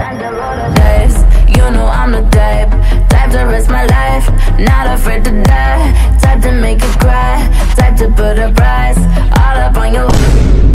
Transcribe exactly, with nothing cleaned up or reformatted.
I love